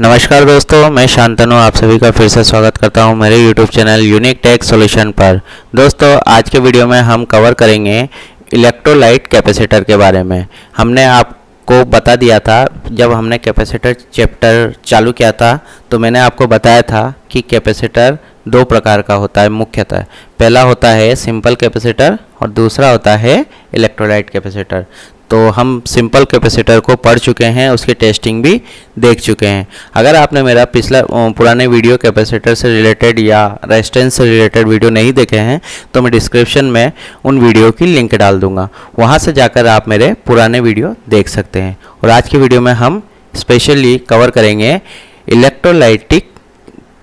नमस्कार दोस्तों, मैं शांतनु आप सभी का फिर से स्वागत करता हूं मेरे YouTube channel unique tech solution पर। दोस्तों, आज के वीडियो में हम कवर करेंगे इलेक्ट्रोलाइट कैपेसिटर के बारे में। हमने आपको बता दिया था, जब हमने कैपेसिटर चैप्टर चालू किया था तो मैंने आपको बताया था कि कैपेसिटर दो प्रकार का होता है मुख्यतः। पहला होता है सिंपल कैपेसिटर और दूसरा होता है इलेक्ट्रोलाइट कैपेसिटर। तो हम सिंपल कैपेसिटर को पढ़ चुके हैं, उसकी टेस्टिंग भी देख चुके हैं। अगर आपने मेरा पुराने वीडियो कैपेसिटर से रिलेटेड या रेजिस्टेंस से रिलेटेड वीडियो नहीं देखे हैं तो मैं डिस्क्रिप्शन में उन वीडियो की लिंक डाल दूंगा, वहां से जाकर आप मेरे पुराने वीडियो देख सकते हैं। और आज की वीडियो में हम स्पेशली कवर करेंगे इलेक्ट्रोलाइटिक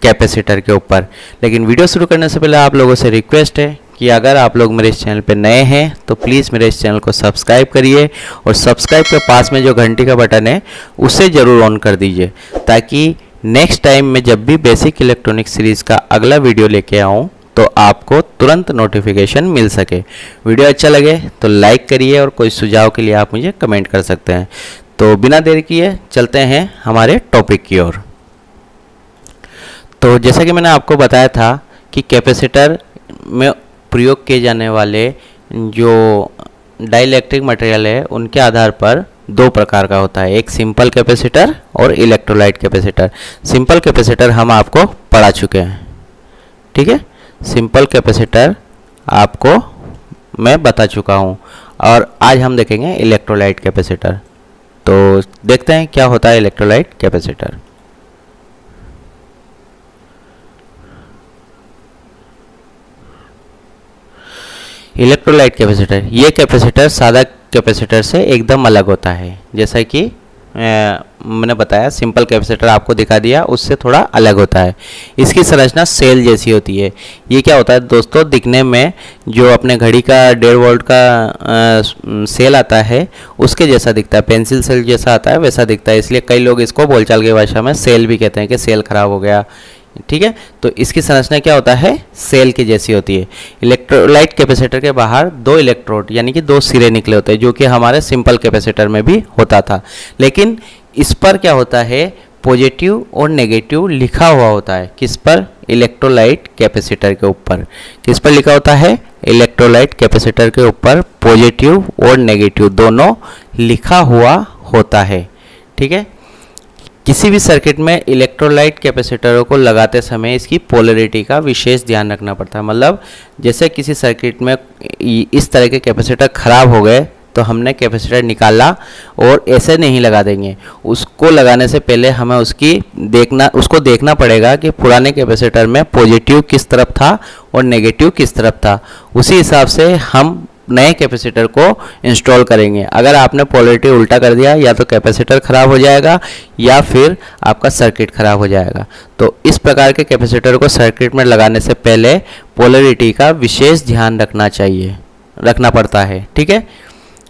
कैपेसिटर के ऊपर। लेकिन वीडियो शुरू करने से पहले आप लोगों से रिक्वेस्ट है कि अगर आप लोग मेरे इस चैनल पर नए हैं तो प्लीज़ मेरे इस चैनल को सब्सक्राइब करिए और सब्सक्राइब के पास में जो घंटी का बटन है उसे ज़रूर ऑन कर दीजिए, ताकि नेक्स्ट टाइम मैं जब भी बेसिक इलेक्ट्रॉनिक सीरीज़ का अगला वीडियो लेके आऊँ तो आपको तुरंत नोटिफिकेशन मिल सके। वीडियो अच्छा लगे तो लाइक करिए और कोई सुझाव के लिए आप मुझे कमेंट कर सकते हैं। तो बिना देर किए चलते हैं हमारे टॉपिक की ओर। तो जैसा कि मैंने आपको बताया था कि कैपेसिटर में प्रयोग किए जाने वाले जो डाइलेक्ट्रिक मटेरियल है उनके आधार पर दो प्रकार का होता है, एक सिंपल कैपेसिटर और इलेक्ट्रोलाइट कैपेसिटर। सिंपल कैपेसिटर हम आपको पढ़ा चुके हैं, ठीक है। सिंपल कैपेसिटर आपको मैं बता चुका हूँ और आज हम देखेंगे इलेक्ट्रोलाइट कैपेसिटर। तो देखते हैं क्या होता है इलेक्ट्रोलाइट कैपेसिटर। इलेक्ट्रोलाइट कैपेसिटर, ये कैपेसिटर सादा कैपेसिटर से एकदम अलग होता है। जैसा कि मैंने बताया, सिंपल कैपेसिटर आपको दिखा दिया, उससे थोड़ा अलग होता है। इसकी संरचना सेल जैसी होती है। ये क्या होता है दोस्तों, दिखने में जो अपने घड़ी का 1.5 वोल्ट का सेल आता है उसके जैसा दिखता है, पेंसिल सेल जैसा आता है वैसा दिखता है। इसलिए कई लोग इसको बोलचाल की भाषा में सेल भी कहते हैं कि सेल खराब हो गया, ठीक है। तो इसकी संरचना क्या होता है, सेल के जैसी होती है। इलेक्ट्रोलाइट कैपेसिटर के बाहर दो इलेक्ट्रोड यानी कि दो सिरे निकले होते हैं, जो कि हमारे सिंपल कैपेसिटर में भी होता था। लेकिन इस पर क्या होता है, पॉजिटिव और नेगेटिव लिखा हुआ होता है। किस पर? इलेक्ट्रोलाइट कैपेसिटर के ऊपर। किस पर लिखा होता है? इलेक्ट्रोलाइट कैपेसिटर के ऊपर पॉजिटिव और नेगेटिव दोनों लिखा हुआ होता है, ठीक है। किसी भी सर्किट में इलेक्ट्रोलाइट कैपेसिटरों को लगाते समय इसकी पोलैरिटी का विशेष ध्यान रखना पड़ता है। मतलब जैसे किसी सर्किट में इस तरह के कैपेसिटर खराब हो गए तो हमने कैपेसिटर निकाला और ऐसे नहीं लगा देंगे। उसको लगाने से पहले हमें उसको देखना पड़ेगा कि पुराने कैपेसिटर में पॉजिटिव किस तरफ था और नेगेटिव किस तरफ था, उसी हिसाब से हम नए कैपेसिटर को इंस्टॉल करेंगे। अगर आपने पोलैरिटी उल्टा कर दिया या तो कैपेसिटर ख़राब हो जाएगा या फिर आपका सर्किट ख़राब हो जाएगा। तो इस प्रकार के कैपेसिटर को सर्किट में लगाने से पहले पोलैरिटी का विशेष ध्यान रखना पड़ता है, ठीक है।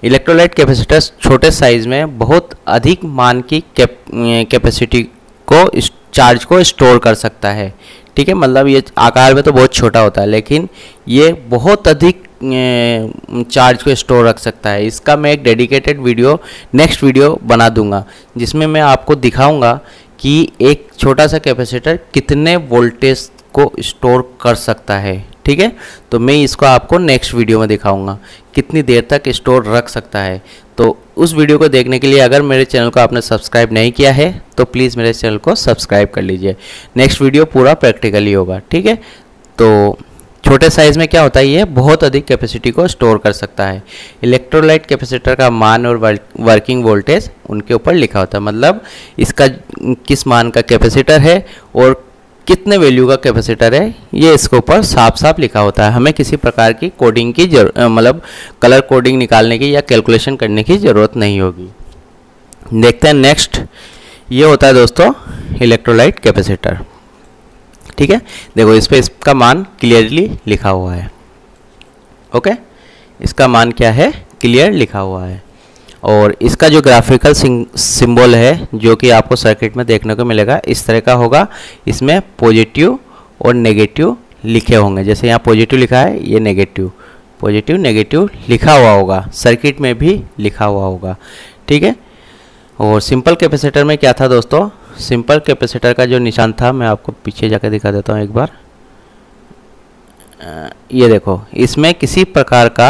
इलेक्ट्रोलाइट कैपेसिटर्स छोटे साइज़ में बहुत अधिक मान की कैपेसिटी को चार्ज को स्टोर कर सकता है, ठीक है। मतलब ये आकार में तो बहुत छोटा होता है लेकिन ये बहुत अधिक चार्ज को स्टोर रख सकता है। इसका मैं एक डेडिकेटेड वीडियो नेक्स्ट वीडियो बना दूंगा, जिसमें मैं आपको दिखाऊंगा कि एक छोटा सा कैपेसिटर कितने वोल्टेज को स्टोर कर सकता है, ठीक है। तो मैं इसको आपको नेक्स्ट वीडियो में दिखाऊंगा कितनी देर तक स्टोर रख सकता है। तो उस वीडियो को देखने के लिए अगर मेरे चैनल को आपने सब्सक्राइब नहीं किया है तो प्लीज़ मेरे चैनल को सब्सक्राइब कर लीजिए। नेक्स्ट वीडियो पूरा प्रैक्टिकली होगा, ठीक है। तो छोटे साइज़ में क्या होता है, ये बहुत अधिक कैपेसिटी को स्टोर कर सकता है। इलेक्ट्रोलाइट कैपेसिटर का मान और वर्किंग वोल्टेज उनके ऊपर लिखा होता है। मतलब इसका किस मान का कैपेसिटर है और कितने वैल्यू का कैपेसिटर है, ये इसके ऊपर साफ साफ लिखा होता है। हमें किसी प्रकार की कोडिंग की मतलब कलर कोडिंग निकालने की या कैलकुलेशन करने की ज़रूरत नहीं होगी। देखते हैं नेक्स्ट, ये होता है दोस्तों इलेक्ट्रोलाइट कैपेसिटर, ठीक है। देखो इस पे इसका मान क्लियरली लिखा हुआ है, ओके। इसका मान क्या है, क्लियर लिखा हुआ है। और इसका जो ग्राफिकल सिंबल है जो कि आपको सर्किट में देखने को मिलेगा इस तरह का होगा। इसमें पॉजिटिव और नेगेटिव लिखे होंगे, जैसे यहाँ पॉजिटिव लिखा है, ये नेगेटिव, पॉजिटिव नेगेटिव लिखा हुआ होगा, सर्किट में भी लिखा हुआ होगा, ठीक है। और सिंपल कैपेसिटर में क्या था दोस्तों, सिंपल कैपेसिटर का जो निशान था मैं आपको पीछे जाकर दिखा देता हूँ एक बार। ये देखो, इसमें किसी प्रकार का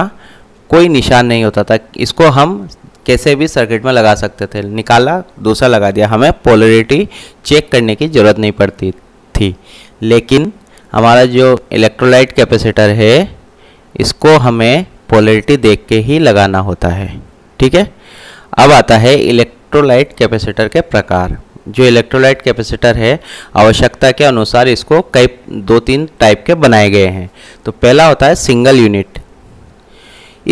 कोई निशान नहीं होता था, इसको हम कैसे भी सर्किट में लगा सकते थे। निकाला, दूसरा लगा दिया, हमें पोलैरिटी चेक करने की ज़रूरत नहीं पड़ती थी। लेकिन हमारा जो इलेक्ट्रोलाइट कैपेसिटर है इसको हमें पोलैरिटी देख के ही लगाना होता है, ठीक है। अब आता है इलेक्ट्रोलाइट कैपेसिटर के प्रकार। जो इलेक्ट्रोलाइट कैपेसिटर है आवश्यकता के अनुसार इसको कई 2-3 टाइप के बनाए गए हैं। तो पहला होता है सिंगल यूनिट।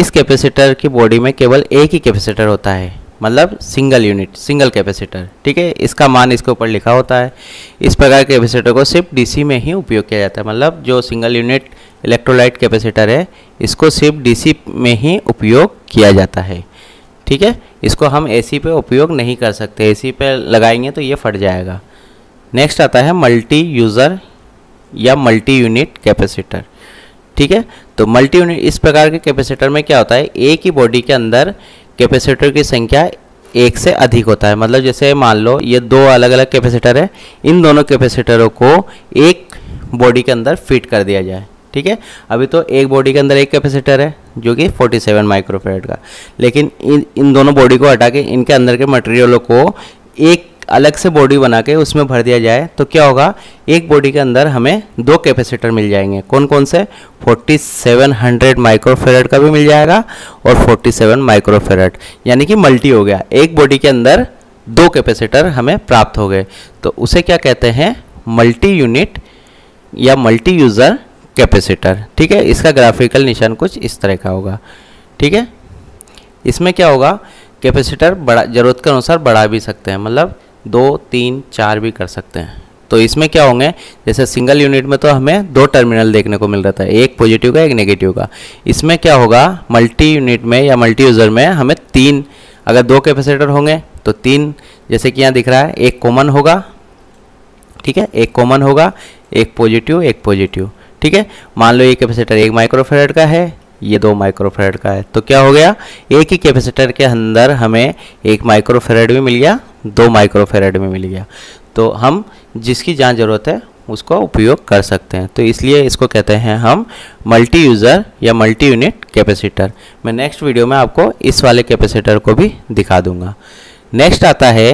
इस कैपेसिटर की बॉडी में केवल एक ही कैपेसिटर होता है, मतलब सिंगल यूनिट, सिंगल कैपेसिटर, ठीक है। इसका मान इसके ऊपर लिखा होता है। इस प्रकार के कैपेसिटर को सिर्फ डीसी में ही उपयोग किया जाता है, मतलब जो सिंगल यूनिट इलेक्ट्रोलाइट कैपेसिटर है इसको सिर्फ डीसी में ही उपयोग किया जाता है, ठीक है। इसको हम एसी पे उपयोग नहीं कर सकते, एसी पे लगाएंगे तो ये फट जाएगा। नेक्स्ट आता है मल्टी यूज़र या मल्टी यूनिट कैपेसिटर, ठीक है। तो मल्टी यूनिट इस प्रकार के कैपेसिटर में क्या होता है, एक ही बॉडी के अंदर कैपेसिटर की संख्या एक से अधिक होता है। मतलब जैसे मान लो ये 2 अलग अलग कैपेसिटर है, इन दोनों कैपेसिटरों को एक बॉडी के अंदर फिट कर दिया जाए, ठीक है। अभी तो एक बॉडी के अंदर एक कैपेसिटर है जो कि 47 माइक्रोफैराड का, लेकिन इन दोनों बॉडी को हटा के इनके अंदर के मटेरियलों को एक अलग से बॉडी बना के उसमें भर दिया जाए तो क्या होगा, एक बॉडी के अंदर हमें 2 कैपेसिटर मिल जाएंगे। कौन कौन से, 4700 माइक्रोफैराड का भी मिल जाएगा और 47 माइक्रोफैराड, यानी कि मल्टी हो गया। एक बॉडी के अंदर 2 कैपेसिटर हमें प्राप्त हो गए, तो उसे क्या कहते हैं, मल्टी यूनिट या मल्टी यूज़र कैपेसिटर, ठीक है। इसका ग्राफिकल निशान कुछ इस तरह का होगा, ठीक है। इसमें क्या होगा, कैपेसिटर बड़ा, ज़रूरत के अनुसार बढ़ा भी सकते हैं, मतलब 2, 3, 4 भी कर सकते हैं। तो इसमें क्या होंगे, जैसे सिंगल यूनिट में तो हमें 2 टर्मिनल देखने को मिल रहा था, एक पॉजिटिव का एक नेगेटिव का। इसमें क्या होगा, मल्टी यूनिट में या मल्टी यूज़र में हमें 3, अगर 2 कैपेसिटर होंगे तो 3, जैसे कि यहाँ दिख रहा है, एक कॉमन होगा, ठीक है, एक कॉमन होगा, एक पॉजिटिव, एक पॉजिटिव, ठीक है। मान लो ये कैपेसिटर 1 माइक्रोफैराड का है, ये 2 माइक्रोफैराड का है, तो क्या हो गया, एक ही कैपेसिटर के अंदर हमें 1 माइक्रोफैराड भी मिल गया, 2 माइक्रोफैराड भी मिल गया। तो हम जिसकी जहाँ ज़रूरत है उसका उपयोग कर सकते हैं, तो इसलिए इसको कहते हैं हम मल्टी यूज़र या मल्टी यूनिट कैपेसिटर। मैं नेक्स्ट वीडियो में आपको इस वाले कैपेसिटर को भी दिखा दूँगा। नेक्स्ट आता है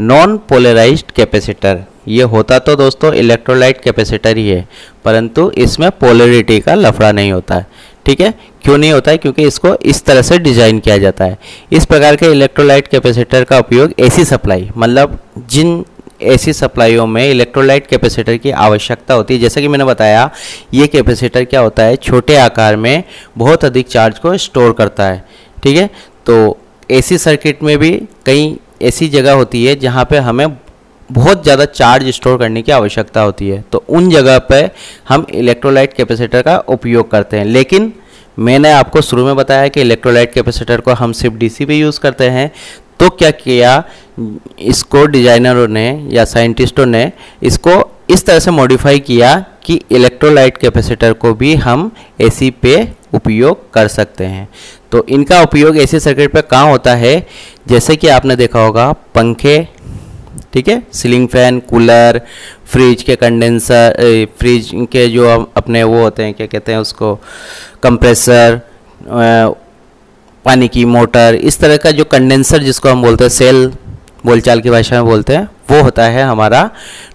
नॉन पोलराइज्ड कैपेसिटर। ये होता तो दोस्तों इलेक्ट्रोलाइट कैपेसिटर ही है, परंतु इसमें पोलैरिटी का लफड़ा नहीं होता है, ठीक है। क्यों नहीं होता है, क्योंकि इसको इस तरह से डिज़ाइन किया जाता है। इस प्रकार के इलेक्ट्रोलाइट कैपेसिटर का उपयोग एसी सप्लाई, मतलब जिन एसी सप्लाईयों में इलेक्ट्रोलाइट कैपेसिटर की आवश्यकता होती है, जैसे कि मैंने बताया ये कैपेसिटर क्या होता है, छोटे आकार में बहुत अधिक चार्ज को स्टोर करता है, ठीक है। तो एसी सर्किट में भी कई ऐसी जगह होती है जहाँ पर हमें बहुत ज़्यादा चार्ज स्टोर करने की आवश्यकता होती है, तो उन जगह पर हम इलेक्ट्रोलाइट कैपेसिटर का उपयोग करते हैं। लेकिन मैंने आपको शुरू में बताया कि इलेक्ट्रोलाइट कैपेसिटर को हम सिर्फ डीसी पे यूज़ करते हैं, तो क्या किया इसको डिजाइनरों ने या साइंटिस्टों ने, इसको इस तरह से मॉडिफाई किया कि इलेक्ट्रोलाइट कैपेसिटर को भी हम एसी पे उपयोग कर सकते हैं। तो इनका उपयोग एसी सर्किट पर कहाँ होता है, जैसे कि आपने देखा होगा पंखे, ठीक है, सीलिंग फैन, कूलर, फ्रिज के कंडेंसर, फ्रिज के जो अपने वो होते हैं, क्या कहते हैं उसको, कंप्रेसर, पानी की मोटर, इस तरह का जो कंडेंसर जिसको हम बोलते हैं, सेल बोलचाल की भाषा में बोलते हैं, वो होता है हमारा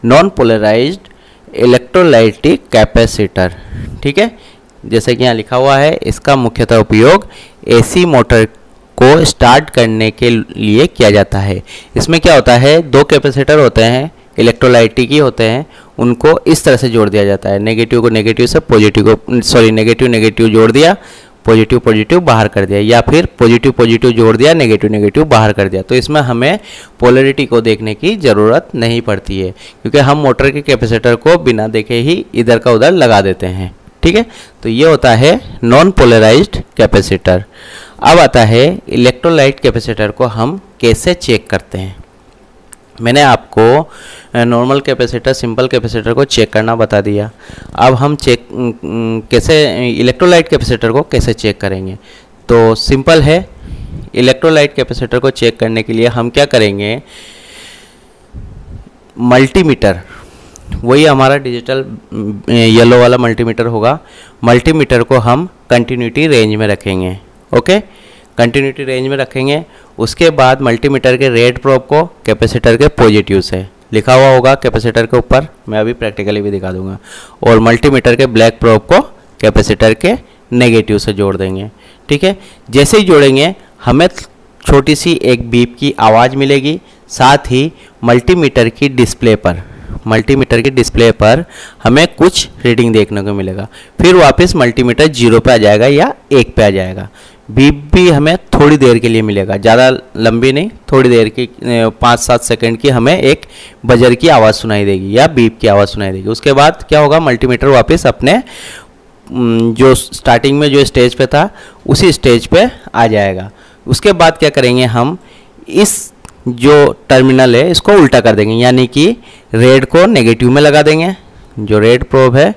नॉन पोलराइज्ड इलेक्ट्रोलाइटिक कैपेसिटर, ठीक है। जैसे कि यहाँ लिखा हुआ है, इसका मुख्यतः उपयोग एसी मोटर को स्टार्ट करने के लिए किया जाता है। इसमें क्या होता है, 2 कैपेसिटर होते हैं, इलेक्ट्रोलाइटिक ही होते हैं, उनको इस तरह से जोड़ दिया जाता है, नेगेटिव को नेगेटिव से, पॉजिटिव को सॉरी नेगेटिव नेगेटिव जोड़ दिया, पॉजिटिव पॉजिटिव बाहर कर दिया, या फिर पॉजिटिव पॉजिटिव जोड़ दिया, नेगेटिव नेगेटिव बाहर कर दिया। तो इसमें हमें पोलैरिटी को देखने की ज़रूरत नहीं पड़ती है, क्योंकि हम मोटर के कैपेसिटर को बिना देखे ही इधर का उधर लगा देते हैं, ठीक है। तो ये होता है नॉन पोलराइज्ड कैपेसिटर। अब आता है इलेक्ट्रोलाइट कैपेसिटर को हम कैसे चेक करते हैं। मैंने आपको नॉर्मल कैपेसिटर, सिंपल कैपेसिटर को चेक करना बता दिया, अब हम चेक कैसे, इलेक्ट्रोलाइट कैपेसिटर को कैसे चेक करेंगे। तो सिंपल है, इलेक्ट्रोलाइट कैपेसिटर को चेक करने के लिए हम क्या करेंगे, मल्टीमीटर, वही हमारा डिजिटल येलो वाला मल्टीमीटर होगा, मल्टीमीटर को हम कंटिन्यूटी रेंज में रखेंगे। ओके, कंटिन्यूटी रेंज में रखेंगे। उसके बाद मल्टीमीटर के रेड प्रोब को कैपेसिटर के पॉजिटिव से लिखा हुआ होगा कैपेसिटर के ऊपर, मैं अभी प्रैक्टिकली भी दिखा दूंगा, और मल्टीमीटर के ब्लैक प्रोब को कैपेसिटर के नेगेटिव से जोड़ देंगे। ठीक है, जैसे ही जोड़ेंगे हमें छोटी सी एक बीप की आवाज़ मिलेगी, साथ ही मल्टीमीटर की डिस्प्ले पर हमें कुछ रीडिंग देखने को मिलेगा। फिर वापस मल्टीमीटर 0 पे आ जाएगा या 1 पे आ जाएगा। बीप भी हमें थोड़ी देर के लिए मिलेगा, ज़्यादा लंबी नहीं, थोड़ी देर की 5-7 सेकंड की हमें एक बजर की आवाज़ सुनाई देगी या बीप की आवाज़ सुनाई देगी। उसके बाद क्या होगा, मल्टीमीटर वापस अपने जो स्टार्टिंग में जो स्टेज पे था उसी स्टेज पे आ जाएगा। उसके बाद क्या करेंगे, हम इस जो टर्मिनल है इसको उल्टा कर देंगे, यानी कि रेड को नेगेटिव में लगा देंगे, जो रेड प्रोब है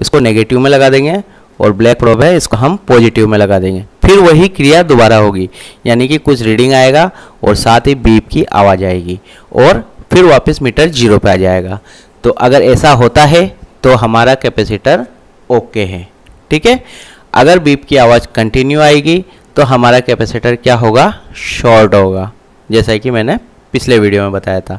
इसको नेगेटिव में लगा देंगे और ब्लैक प्रोब है इसको हम पॉजिटिव में लगा देंगे। फिर वही क्रिया दोबारा होगी, यानी कि कुछ रीडिंग आएगा और साथ ही बीप की आवाज़ आएगी और फिर वापस मीटर 0 पे आ जाएगा। तो अगर ऐसा होता है तो हमारा कैपेसिटर ओके है। ठीक है, अगर बीप की आवाज़ कंटिन्यू आएगी तो हमारा कैपेसिटर क्या होगा, शॉर्ट होगा, जैसा कि मैंने पिछले वीडियो में बताया था।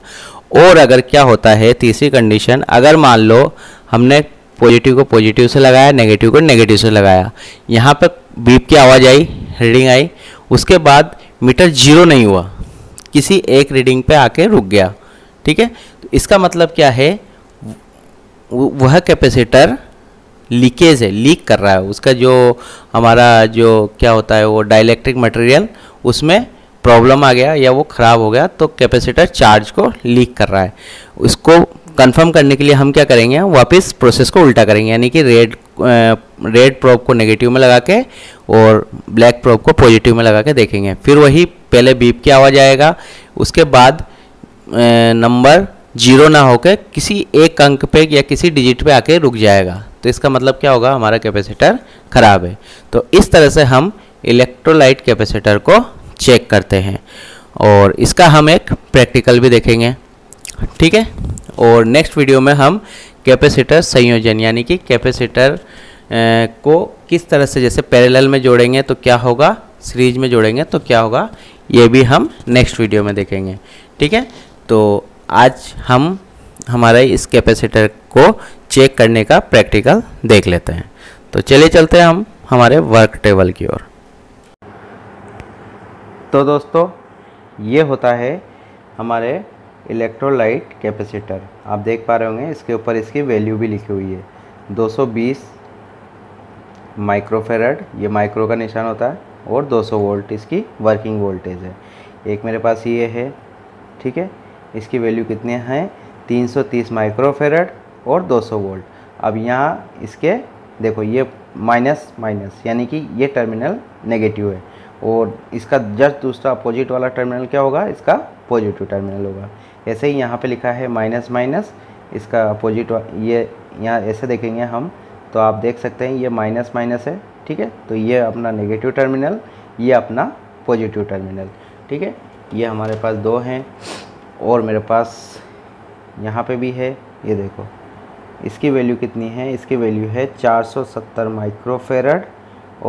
और अगर क्या होता है, तीसरी कंडीशन, अगर मान लो हमने पॉजिटिव को पॉजिटिव से लगाया, नेगेटिव को नेगेटिव से लगाया, यहाँ पर बीप की आवाज़ आई, रीडिंग आई, उसके बाद मीटर 0 नहीं हुआ, किसी एक रीडिंग पे आके रुक गया। ठीक है, तो इसका मतलब क्या है, वह कैपेसिटर लीकेज है, लीक कर रहा है, उसका जो हमारा जो क्या होता है वो डाइलेक्ट्रिक मटेरियल, उसमें प्रॉब्लम आ गया या वो ख़राब हो गया, तो कैपेसिटर चार्ज को लीक कर रहा है। उसको कंफर्म करने के लिए हम क्या करेंगे, वापस प्रोसेस को उल्टा करेंगे, यानी कि रेड प्रोब को नेगेटिव में लगा के और ब्लैक प्रोब को पॉजिटिव में लगा के देखेंगे। फिर वही पहले बीप की आवाज़ आएगा, उसके बाद नंबर 0 ना होकर किसी एक अंक पे या किसी डिजिट पे आके रुक जाएगा। तो इसका मतलब क्या होगा, हमारा कैपेसिटर ख़राब है। तो इस तरह से हम इलेक्ट्रोलाइट कैपेसिटर को चेक करते हैं और इसका हम एक प्रैक्टिकल भी देखेंगे। ठीक है, और नेक्स्ट वीडियो में हम कैपेसिटर संयोजन, यानी कि कैपेसिटर को किस तरह से, जैसे पैरेलल में जोड़ेंगे तो क्या होगा, सीरीज में जोड़ेंगे तो क्या होगा, ये भी हम नेक्स्ट वीडियो में देखेंगे। ठीक है, तो आज हम हमारे इस कैपेसिटर को चेक करने का प्रैक्टिकल देख लेते हैं। तो चलिए चलते हैं हम हमारे वर्क टेबल की ओर। तो दोस्तों, ये होता है हमारे इलेक्ट्रोलाइट कैपेसिटर, आप देख पा रहे होंगे इसके ऊपर इसकी वैल्यू भी लिखी हुई है 220 माइक्रोफेराड, ये माइक्रो का निशान होता है, और 200 वोल्ट इसकी वर्किंग वोल्टेज है। एक मेरे पास ये है, ठीक है, इसकी वैल्यू कितने हैं, 330 माइक्रोफेराड और 200 वोल्ट। अब यहाँ इसके देखो ये माइनस यानी कि ये टर्मिनल नेगेटिव है और इसका जस्ट दूसरा अपोजिट वाला टर्मिनल क्या होगा, इसका पॉजिटिव टर्मिनल होगा। ऐसे ही यहाँ पे लिखा है माइनस, इसका अपोजिट ये यहाँ ऐसे देखेंगे हम तो आप देख सकते हैं ये माइनस है। ठीक है, तो ये अपना नेगेटिव टर्मिनल, ये अपना पॉजिटिव टर्मिनल। ठीक है, ये हमारे पास 2 हैं और मेरे पास यहाँ पे भी है, ये देखो इसकी वैल्यू कितनी है, इसकी वैल्यू है 470 माइक्रोफेराड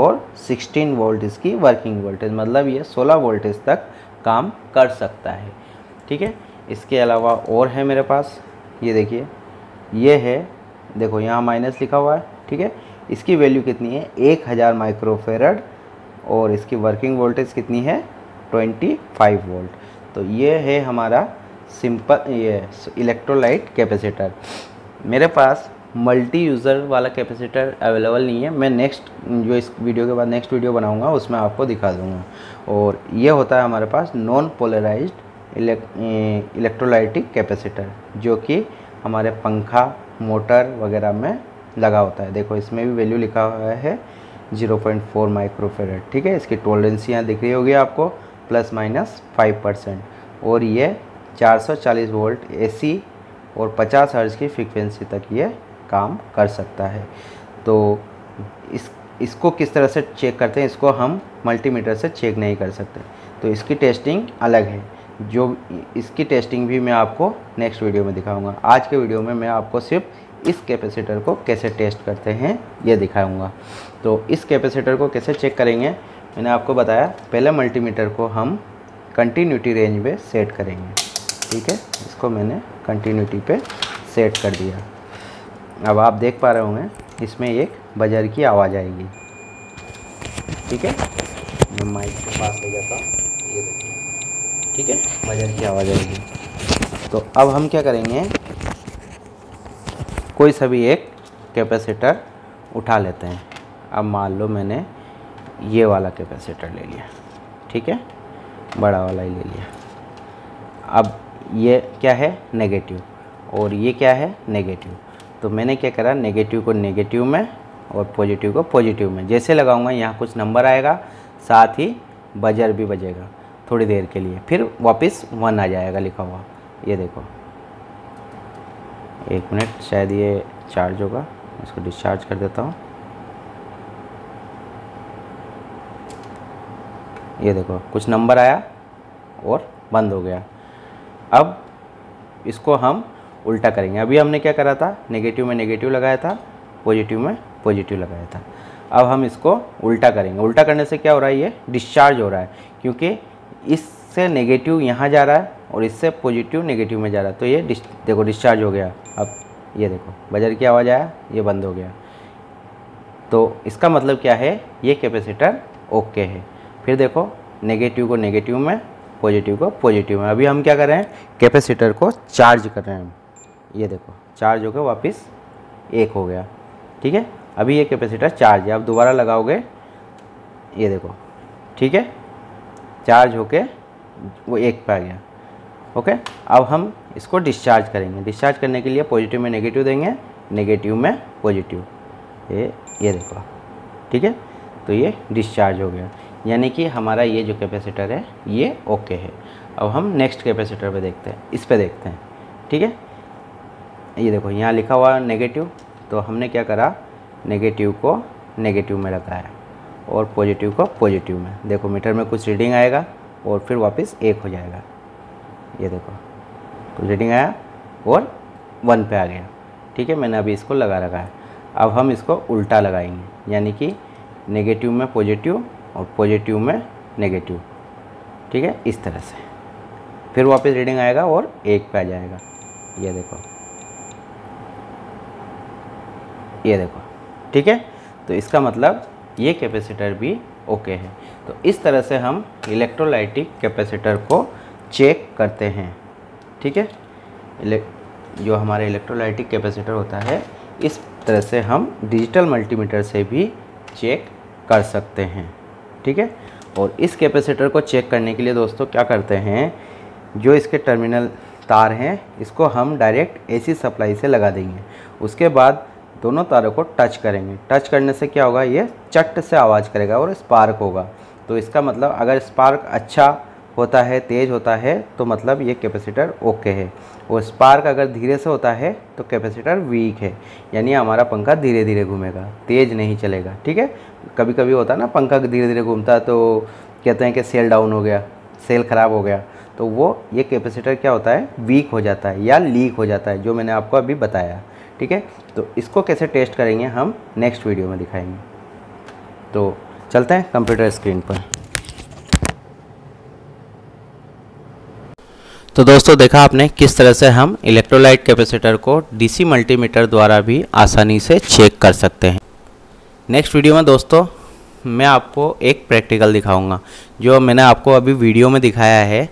और 16 वोल्ट इसकी वर्किंग वोल्टेज, मतलब ये 16 वोल्टेज तक काम कर सकता है। ठीक है, इसके अलावा और है मेरे पास, ये देखिए ये है, देखो यहाँ माइनस लिखा हुआ है। ठीक है, इसकी वैल्यू कितनी है 1000 माइक्रोफेराड और इसकी वर्किंग वोल्टेज कितनी है 25 वोल्ट। तो ये है हमारा सिंपल ये इलेक्ट्रोलाइट कैपेसिटर। मेरे पास मल्टी यूज़र वाला कैपेसिटर अवेलेबल नहीं है, मैं नेक्स्ट जो इस वीडियो के बाद नेक्स्ट वीडियो बनाऊंगा उसमें आपको दिखा दूंगा। और ये होता है हमारे पास नॉन पोलराइज्ड इलेक्ट्रोलाइटिक कैपेसिटर, जो कि हमारे पंखा मोटर वगैरह में लगा होता है। देखो इसमें भी वैल्यू लिखा हुआ है 0.4 माइक्रोफेराड। ठीक है, इसकी टॉलरेंस यहाँ दिख रही होगी आपको ±5%, और ये 440 वोल्ट AC और 50 हर्ट्ज की फ्रीक्वेंसी तक ये काम कर सकता है। तो इसको किस तरह से चेक करते हैं, इसको हम मल्टीमीटर से चेक नहीं कर सकते, तो इसकी टेस्टिंग अलग है। जो इसकी टेस्टिंग भी मैं आपको नेक्स्ट वीडियो में दिखाऊंगा। आज के वीडियो में मैं आपको सिर्फ इस कैपेसिटर को कैसे टेस्ट करते हैं ये दिखाऊंगा। तो इस कैपेसिटर को कैसे चेक करेंगे, मैंने आपको बताया पहले मल्टीमीटर को हम कंटिन्यूटी रेंज में सेट करेंगे, ठीक है। इसको मैंने कंटिन्यूटी पे सेट कर दिया। अब आप देख पा रहे होंगे इसमें एक बजर की आवाज़ आएगी, ठीक है। मैं माइक के पास ले जाता हूँ, ये देखिए, ठीक है, बजर की आवाज़ आएगी। तो अब हम क्या करेंगे, कोई सभी एक कैपेसिटर उठा लेते हैं। अब मान लो मैंने ये वाला कैपेसिटर ले लिया, ठीक है, बड़ा वाला ही ले लिया। अब ये क्या है, नेगेटिव, और ये क्या है, नेगेटिव। तो मैंने क्या करा, नेगेटिव को नेगेटिव में और पॉजिटिव को पॉजिटिव में जैसे लगाऊंगा यहाँ कुछ नंबर आएगा, साथ ही बजर भी बजेगा थोड़ी देर के लिए, फिर वापस 1 आ जाएगा लिखा हुआ। ये देखो, 1 मिनट, शायद ये चार्ज होगा, इसको डिस्चार्ज कर देता हूँ। ये देखो कुछ नंबर आया और बंद हो गया। अब इसको हम उल्टा करेंगे। अभी हमने क्या करा था, नेगेटिव में नेगेटिव लगाया था, पॉजिटिव में पॉजिटिव लगाया था। अब हम इसको उल्टा करेंगे। उल्टा करने से क्या हो रहा है, ये डिस्चार्ज हो रहा है, क्योंकि इससे नेगेटिव यहाँ जा रहा है और इससे पॉजिटिव नेगेटिव में जा रहा है। तो ये देखो डिस्चार्ज हो गया। अब ये देखो बजर की आवाज़ आया, ये बंद हो गया। तो इसका मतलब क्या है, ये कैपेसिटर ओके है। फिर देखो नेगेटिव को नेगेटिव में, पॉजिटिव को पॉजिटिव में। अभी हम क्या कर रहे हैं, कैपेसिटर को चार्ज कर रहे हैं। ये देखो चार्ज होकर वापस 1 हो गया, ठीक है। अभी ये कैपेसिटर चार्ज है। आप दोबारा लगाओगे, ये देखो, ठीक है, चार्ज होके वो 1 पे आ गया, ओके। अब हम इसको डिस्चार्ज करेंगे। डिस्चार्ज करने के लिए पॉजिटिव में नेगेटिव देंगे, नेगेटिव में पॉजिटिव, ये देखो, ठीक है। तो ये डिस्चार्ज हो गया, यानी कि हमारा ये जो कैपेसिटर है ये ओके है। अब हम नेक्स्ट कैपेसिटर पे देखते हैं, इस पे देखते हैं, ठीक है। ये देखो यहाँ लिखा हुआ नेगेटिव, तो हमने क्या करा, नेगेटिव को नेगेटिव में लगाया और पॉजिटिव को पॉजिटिव में। देखो मीटर में कुछ रीडिंग आएगा और फिर वापस 1 हो जाएगा। ये देखो कुछ रीडिंग आया और 1 पे आ गया, ठीक है। मैंने अभी इसको लगाया। अब हम इसको उल्टा लगाएंगे, यानी कि नेगेटिव में पॉजिटिव और पॉजिटिव में नेगेटिव, ठीक है, इस तरह से। फिर वापस रीडिंग आएगा और 1 पे आ जाएगा। ये देखो, ये देखो, ठीक है। तो इसका मतलब ये कैपेसिटर भी ओके है। तो इस तरह से हम इलेक्ट्रोलाइटिक कैपेसिटर को चेक करते हैं, ठीक है। जो हमारे इलेक्ट्रोलाइटिक कैपेसिटर होता है, इस तरह से हम डिजिटल मल्टीमीटर से भी चेक कर सकते हैं, ठीक है। और इस कैपेसिटर को चेक करने के लिए दोस्तों क्या करते हैं, जो इसके टर्मिनल तार हैं इसको हम डायरेक्ट AC सप्लाई से लगा देंगे। उसके बाद दोनों तारों को टच करेंगे। टच करने से क्या होगा, ये चट से आवाज़ करेगा और स्पार्क होगा। तो इसका मतलब अगर स्पार्क अच्छा होता है, तेज़ होता है, तो मतलब ये कैपेसिटर ओके है। और स्पार्क अगर धीरे से होता है तो कैपेसिटर वीक है, यानी हमारा पंखा धीरे धीरे घूमेगा, तेज़ नहीं चलेगा, ठीक है। कभी कभी होता है ना, पंखा धीरे धीरे घूमता तो कहते हैं कि सेल डाउन हो गया, सेल ख़राब हो गया, तो वो ये कैपेसिटर क्या होता है, वीक हो जाता है या लीक हो जाता है, जो मैंने आपको अभी बताया, ठीक है। तो इसको कैसे टेस्ट करेंगे हम नेक्स्ट वीडियो में दिखाएंगे। तो चलते हैं कंप्यूटर स्क्रीन पर। तो दोस्तों देखा आपने किस तरह से हम इलेक्ट्रोलाइट कैपेसिटर को DC मल्टीमीटर द्वारा भी आसानी से चेक कर सकते हैं। नेक्स्ट वीडियो में दोस्तों मैं आपको एक प्रैक्टिकल दिखाऊंगा। जो मैंने आपको अभी वीडियो में दिखाया है,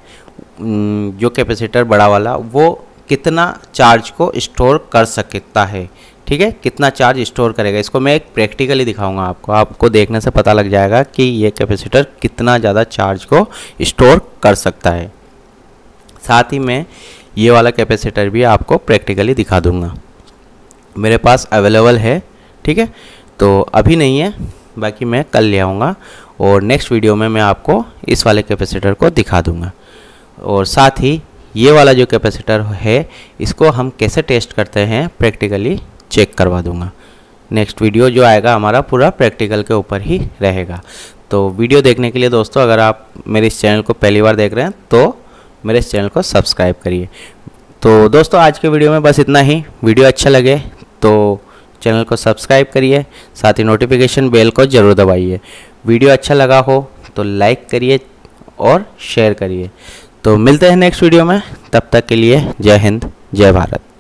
जो कैपेसिटर बड़ा वाला, वो कितना चार्ज को स्टोर कर सकता है, ठीक है, कितना चार्ज स्टोर करेगा, इसको मैं एक प्रैक्टिकली दिखाऊंगा आपको। आपको देखने से पता लग जाएगा कि ये कैपेसिटर कितना ज़्यादा चार्ज को स्टोर कर सकता है। साथ ही मैं ये वाला कैपेसिटर भी आपको प्रैक्टिकली दिखा दूंगा, मेरे पास अवेलेबल है, ठीक है। तो अभी नहीं है, बाकी मैं कल ले आऊँगा और नेक्स्ट वीडियो में मैं आपको इस वाले कैपेसिटर को दिखा दूँगा। और साथ ही ये वाला जो कैपेसिटर है इसको हम कैसे टेस्ट करते हैं प्रैक्टिकली चेक करवा दूंगा। नेक्स्ट वीडियो जो आएगा हमारा पूरा प्रैक्टिकल के ऊपर ही रहेगा। तो वीडियो देखने के लिए दोस्तों, अगर आप मेरे इस चैनल को पहली बार देख रहे हैं तो मेरे इस चैनल को सब्सक्राइब करिए। तो दोस्तों आज के वीडियो में बस इतना ही। वीडियो अच्छा लगे तो चैनल को सब्सक्राइब करिए, साथ ही नोटिफिकेशन बेल को ज़रूर दबाइए। वीडियो अच्छा लगा हो तो लाइक करिए और शेयर करिए। तो मिलते हैं नेक्स्ट वीडियो में, तब तक के लिए जय हिंद जय भारत।